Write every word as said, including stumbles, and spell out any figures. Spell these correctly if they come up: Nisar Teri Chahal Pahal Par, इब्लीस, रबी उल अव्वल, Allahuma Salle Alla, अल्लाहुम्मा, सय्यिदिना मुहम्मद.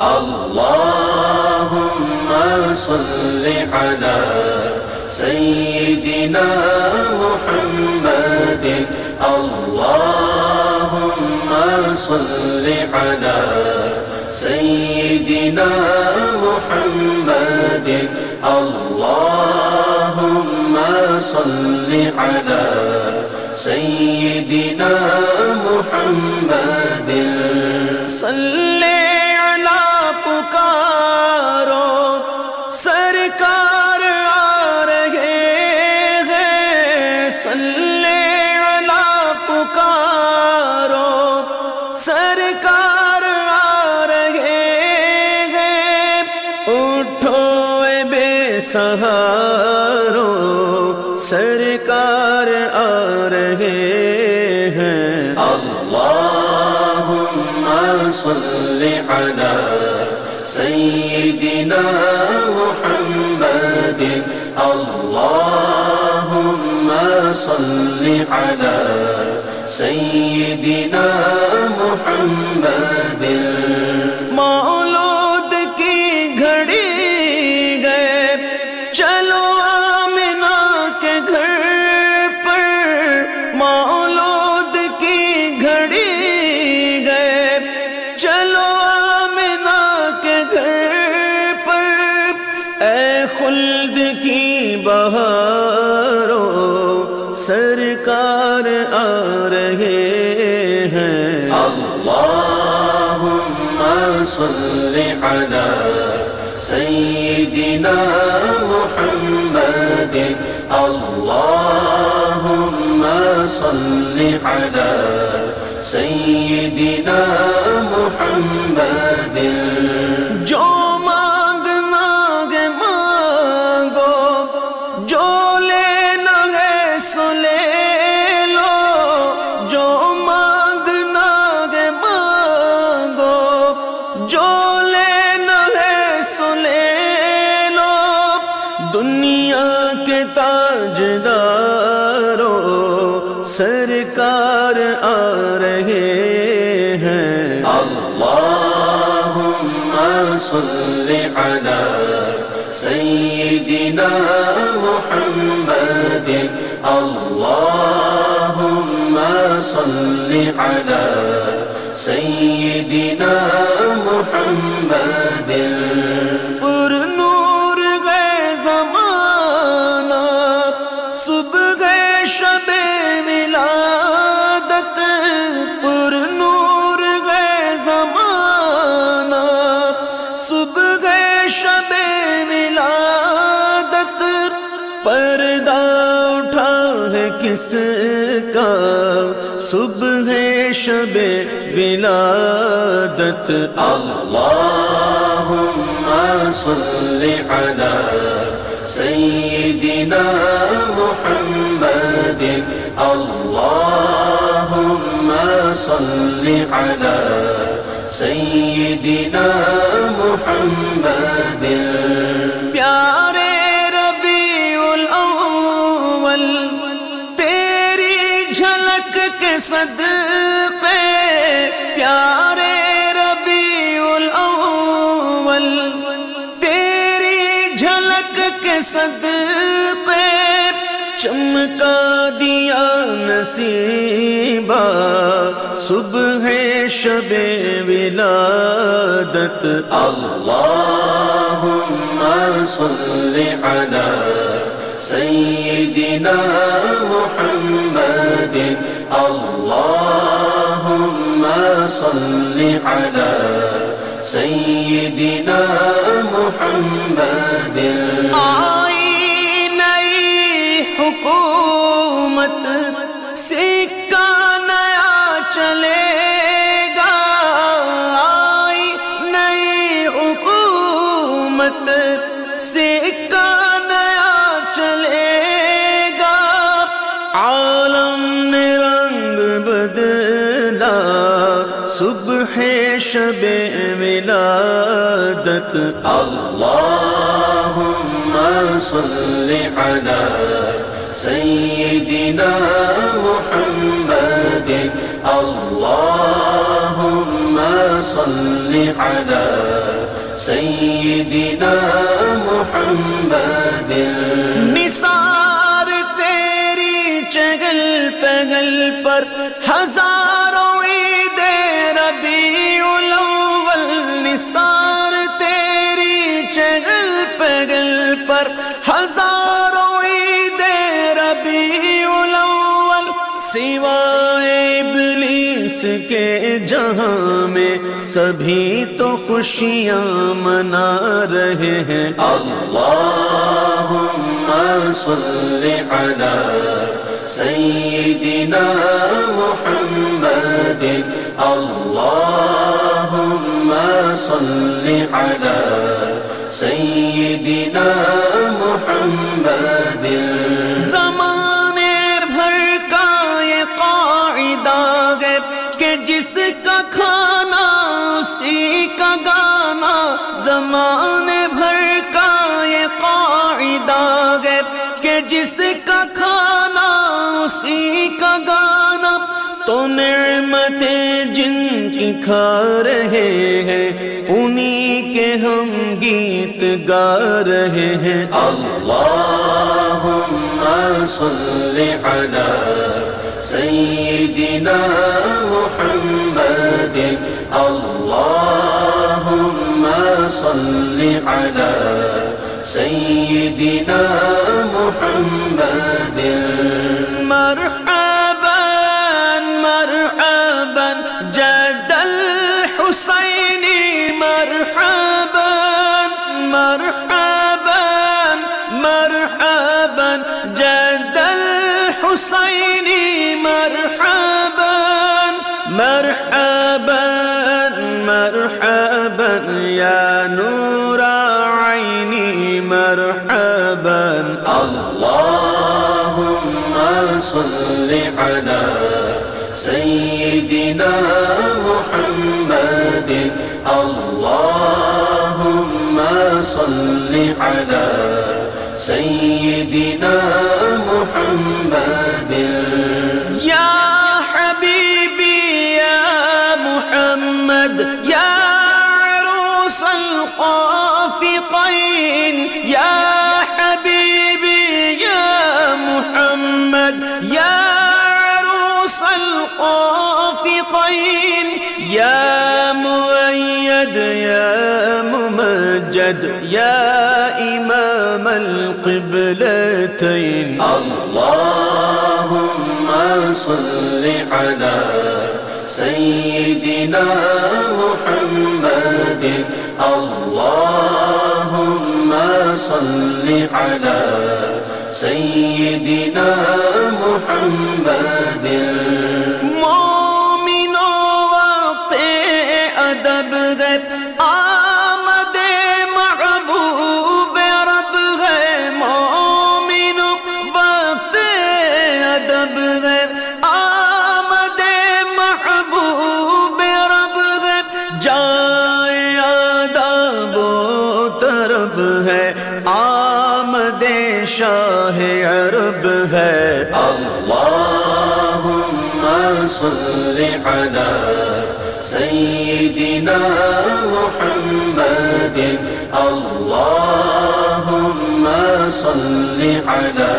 Allahumma salli ala sayyidina Muhammadin Allahumma salli ala sayyidina Muhammadin Allahumma salli ala sayyidina Muhammadin salli सरकार आ रहे हैं सल्ले अला पुकारो सरकार आ रहे हैं उठो ए बेसहारो सरकार आ रहे हैं अल्लाहुम्मा सल्ले अला सय्यिदिना मुहम्मदिन अल्लाहुम्मा सल्लि अला सय्यिदिना मुहम्मदिन मौलूद की घड़ी गए चलो आमिना के घर पर मौलूद की घड़ी गए चलो खुल्द की बहारो सरकार आ रहे हैं अल्लाहुम्मा सल्लि अला सय्यिदिना मुहम्मदिन अल्लाहुम्मा सल्लि अला सय्यिदिना मुहम्मदिन जो ताजदारो सरकार आ रहे हैं अल्लाहुम्मा सल्लि अला सय्यिदिना मुहम्मदिन अल्लाहुम्मा सल्लि अला सय्यिदिना मुहम्मदिन सुबह शबे मिलादत पुर नूर गए ज़माना सुबह शबे मिलादत पर्दा उठा है किसका सुबह शबे मिलादत अल्लाहुम्मा सल्लि अला सय्यिदिना मुहम्मदिन अल्लाहुम्मा सल्लि अला सय्यिदिना मुहम्मदिन प्यारे रबी उल अव्वल तेरी झलक के सदक़े प्यारे रबी उल अव्वल सदक़े चमका दिया नसीबा सुबह शबे विलादत अल्लाहुम्मा सल्लि अला सय्यिदिना मुहम्मदिन अल्लाहुम्मा सल्लि अला सय्यिदिना मुहम्मदिन आई नई हुकूमत सिक्का नया चलेगा आई नई हुकूमत सिक्का नया चलेगा आलम ने रंग बदला सुबह शबे मिलादत अल्लाहुम्मा सल्लि अला सय्यिदिना मुहम्मदिन अल्लाहुम्मा صل على سيدنا محمد। निसार तेरी चहल पहल पर हजारों ईद रबी उल अव्वल। निसार तेरी चहल पहल पर हजारों ईद रबी उल अव्वल। सिवाए इब्लीस के जहां में सभी तो खुशियां मना रहे हैं। अल्लाहुम्मा सल्ले अला सय्यिदिना मुहम्मद। अल्लाहुम्मा सल्ले अला सय्यिदिना मुहम्मद। ज़माने भर का ये कायदा है कि जिसका खाना उसी का गाना। ज़माने भर का ये कायदा है कि जिसका खाना उसी का गाना। तो नेमतें जिनकी खा रहे हैं उन्हीं के हम गीत गा रहे हैं। अल्लाहुम्मा सल्ले अला सय्यिदिना मुहम्मद। अल्लाहुम्मा सल्ले अला सय्यिदिना मुहम्मद। मरहबन मरहबन जद्दल हुसैनी। मरहबन मरहबन मरहबन जद्दल हुसैनी। मरहबन मरहबन मरहबन या नूरा आईनी। मरहबन। अल्लाहुम्मा सल्ले अला सय्यिदिना मुहम्मद। अल्लाहुम्मा सल्ले अला सय्यिदिना मुहम्मद। या हबीबी या मुहम्मद या अरूस अलखाफिक़ैन। या हबीबी या मुहम्मद या अरूस अलखाफिक़ैन। या मुअय्यद या मुमज्जद या इमाम अल-क़िबलतैन। अल्लाहुम्मा सल्ले अला सय्यिदिना मुहम्मद। अल्लाहुम्मा सल्ले अला सय्यिदिना मुहम्मद। मोमिनो वक्ते अदब है आमदे महबूब रब है। मोमिनो वक्ते अदब है आमदे महबूब रब है। जाए आदाब तरब है आमदे शाह अरब है। अल्लाहुम्मा सल्ले अला सय्यिदिना मुहम्मद। अल्लाहुम्मा सल्ले अला